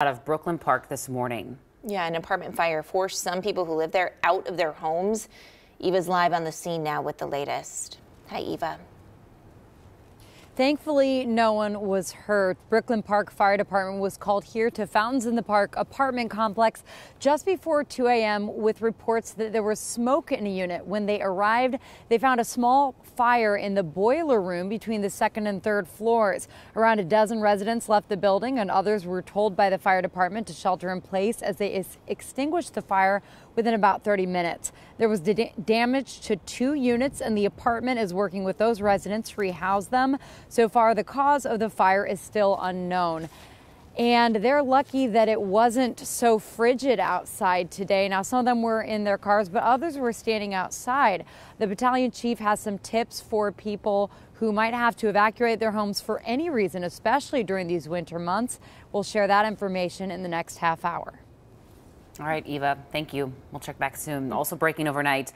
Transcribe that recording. Out of Brooklyn Park this morning. Yeah, an apartment fire forced some people who live there out of their homes. Eva's live on the scene now with the latest. Hi, Eva. Thankfully, no one was hurt. Brooklyn Park Fire Department was called here to Fountains in the Park apartment complex just before 2 a.m. with reports that there was smoke in a unit. When they arrived, they found a small fire in the boiler room between the second and third floors. Around a dozen residents left the building, and others were told by the fire department to shelter in place as they extinguished the fire within about 30 minutes. There was damage to two units, and the apartment is working with those residents to rehouse them. So far, the cause of the fire is still unknown. And they're lucky that it wasn't so frigid outside today. Now, some of them were in their cars, but others were standing outside. The battalion chief has some tips for people who might have to evacuate their homes for any reason, especially during these winter months. We'll share that information in the next half hour. All right, Eva, thank you. We'll check back soon. Also breaking overnight.